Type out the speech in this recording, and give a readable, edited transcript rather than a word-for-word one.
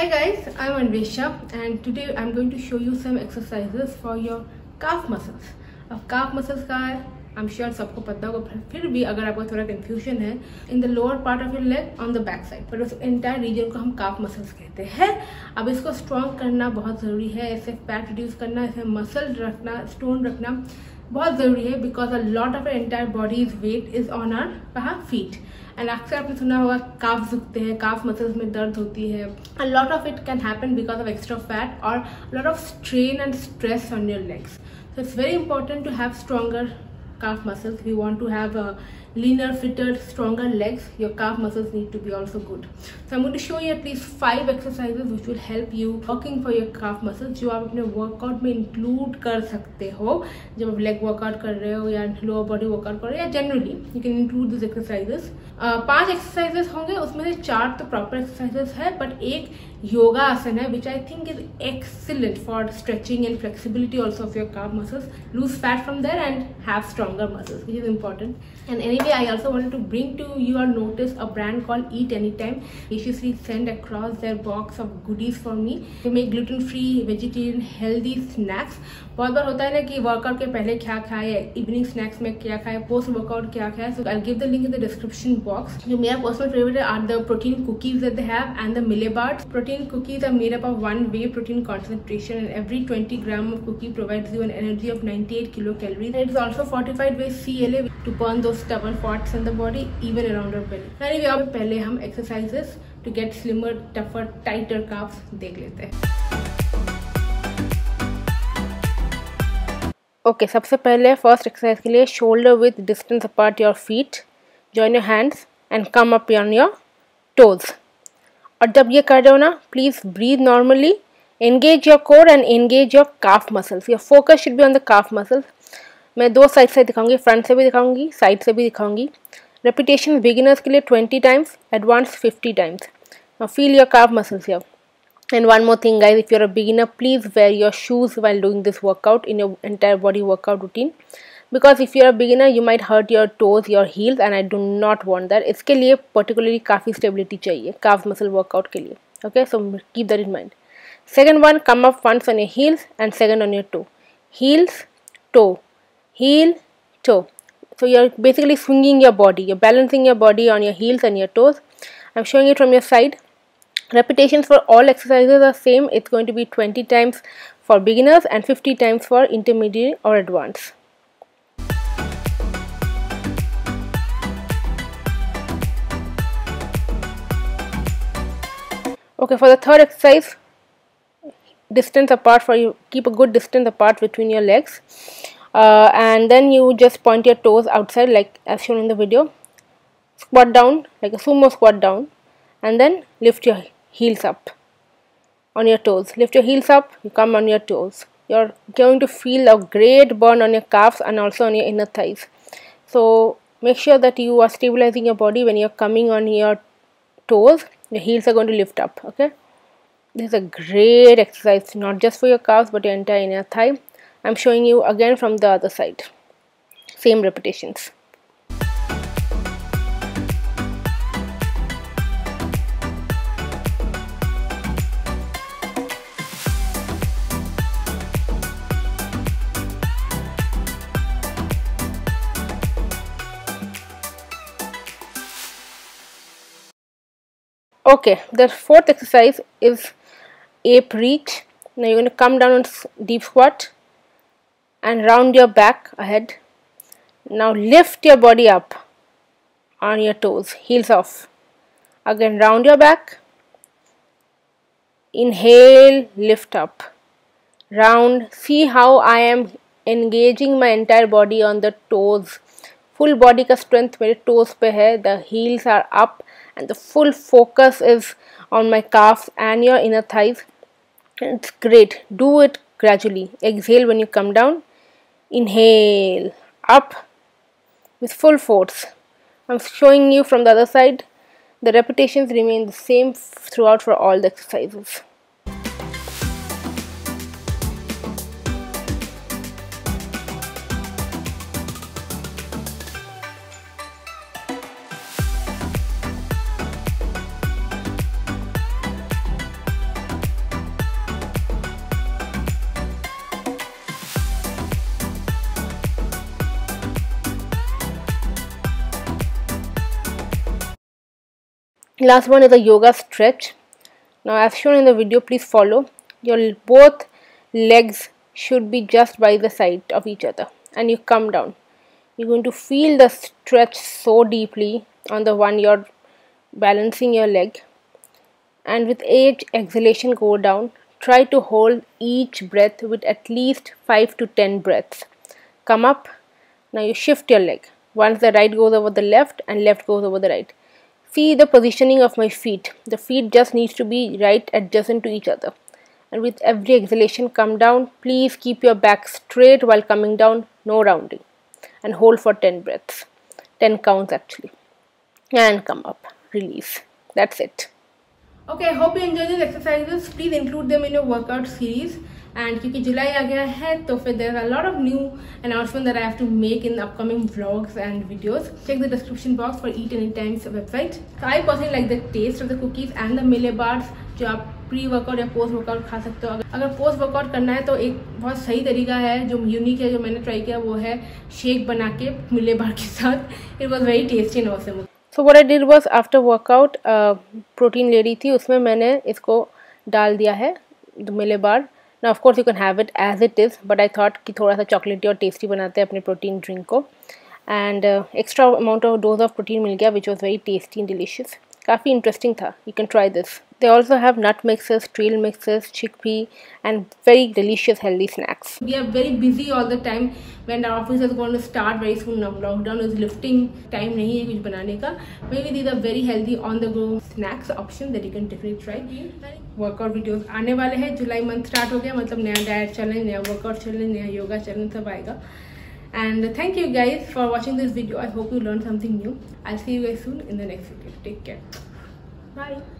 Hi guys, I'm Anvesha and today I'm going to show you some exercises for your calf muscles. अब calf muscles का I'm sure सबको पता होगा, फिर भी अगर आपको थोड़ा confusion है, in the lower part of your leg on the back side, पर उस entire region को हम calf muscles कहते हैं। अब इसको strong करना बहुत ज़रूरी है, ऐसे fat reduce करना, ऐसे muscle रखना, stone रखना बहुत ज़रूरी है because a lot of our entire body's weight is on our feet. And अक्सर आपने सुना होगा काफ झुकते हैं, काफ मसल्स में दर्द होती है। A lot of it can happen because of extra fat और lot of strain and stress on your legs. So it's very important to have stronger calf muscles. We want to have leaner, fitter, stronger legs. Your calf muscles need to be also good. So I'm going to show you at least 5 exercises which will help you working for your calf muscles. जो आप अपने workout में include कर सकते हो, जब आप leg workout कर रहे हो या lower body workout कर रहे हो या generally you can include these exercises. 5 exercises होंगे, उसमें से 4 तो proper exercises है, but एक योगा आसन है which I think is excellent for stretching and flexibility also of your calf muscles. Lose fat from there and have stronger muscles, which is important. And anyway, I also wanted to bring to your notice a brand called Eat Anytime. Graciously sent across their box of goodies for me. They make gluten-free, vegetarian, healthy snacks. बहुत बार होता है ना कि workout के पहले क्या खाए, evening snacks में क्या खाए, पोस्ट वर्कआउट क्या खाए. So I'll give the link in the description box. जो मेरा personal favourite are the protein cookies that they have and the Millet bars. Protein cookies are made up of one whey protein concentration, and every 20 gram of cookie provides you an energy of 98 kilocalories. And it's also fortified with CLA to burn those stubborn fats in the body, even around our belly. Anyway, अब पहले हम exercises to get slimmer, tougher, tighter calves देख लेते हैं. Okay, सबसे पहले first exercise के लिए shoulder width distance apart your feet, join your hands and come up on your toes. और जब ये कर रहे हो ना, please breathe normally, engage your core and engage your calf muscles. Your focus should be on the calf muscles. मैं 2 side से दिखाऊंगी, फ्रंट से भी दिखाऊंगी, साइड से भी दिखाऊंगी. रेपिटेशन बिगिनर्स के लिए 20 times, advance 50 times. Now feel your calf muscles here. And one more thing guys, if you are a beginner please wear your shoes while doing this workout in your entire body workout routine, because if you are beginner you might hurt your toes, your heels, and I do not want that. इसके लिए particularly काफ़ी stability चाहिए calf muscle workout के लिए. Okay, so keep that in mind. Second one, come up once on your heels and second on your toe. Heels, toe, heel, toe. So you're basically swinging your body, you're balancing your body on your heels and your toes. I'm showing it from your side. Repetitions for all exercises are same. It's going to be 20 times for beginners and 50 times for intermediate or advanced. Okay, for the third exercise, distance apart for you, keep a good distance apart between your legs. And then you just point your toes outside like as shown in the video. Squat down like a sumo squat down and then lift your heels up on your toes. Lift your heels up, you come on your toes. You're going to feel a great burn on your calves and also on your inner thighs. So make sure that you are stabilizing your body when you're coming on your toes. Your heels are going to lift up, okay? This is a great exercise not just for your calves but your entire inner thigh. I'm showing you again from the other side. Same repetitions. Okay, the fourth exercise is ape reach. Now you're going to come down on deep squat and round your back ahead. Now lift your body up on your toes, heels off. Again round your back, inhale, lift up, round. See how I am engaging my entire body on the toes. Full body ka strength mere toes pe hai, the heels are up and the full focus is on my calves and your inner thighs. It's great. Do it gradually. Exhale when you come down. Inhale up with full force. I'm showing you from the other side. The repetitions remain the same throughout for all the exercises. Last one is a yoga stretch. Now, as shown in the video, please follow. Your both legs should be just by the side of each other, and you come down. You're going to feel the stretch so deeply on the one you're balancing your leg, and with each exhalation go down. Try to hold each breath with at least 5 to 10 breaths. Come up. Now you shift your leg. Once the right goes over the left and left goes over the right. See the positioning of my feet. The feet just needs to be right adjacent to each other. And with every exhalation, come down. Please keep your back straight while coming down. No rounding. And hold for 10 breaths. 10 counts actually. And come up. Release. That's it. Okay, hope you enjoy these exercises. Please include them in your workout series. And क्योंकि जुलाई आ गया है तो फिर there are a lot of new announcements that I have to make in the upcoming vlogs and videos. Check the description box for Eat Anytime's website. I personally like the taste of the cookies and the mille bars जो आप pre-workout या post-workout खा सकते हो. अगर post-workout करना है तो एक बहुत सही तरीका है जो यूनिक है जो मैंने ट्राई किया वो है शेक बना के mille bar के साथ. It was very tasty and awesome. So what I did was after workout protein ले रही थी उसमें मैंने इसको डाल दिया है mille bar. Now of course you can have it as it is, but I thought कि थोड़ा सा chocolatey और tasty बनाते हैं अपने protein drink को, and extra amount of dose of protein मिल गया, which was very tasty and delicious. काफ़ी interesting था. You can try this. They also have nut mixes, trail mixes, chickpea, and very delicious healthy snacks. We are very busy all the time. When our office is going to start very soon, lockdown is lifting. Time नहीं है कुछ बनाने का. Maybe these are very healthy on-the-go snacks option that you can definitely try. Workout videos आने वाले हैं. जुलाई month start हो गया, मतलब नया डाइट चैलेंज, नया workout चैलेंज, नया योगा चैलेंज सब आएगा. And thank you guys for watching this video. I hope you learned something new. I'll see you guys soon in the next video. Take care. Bye.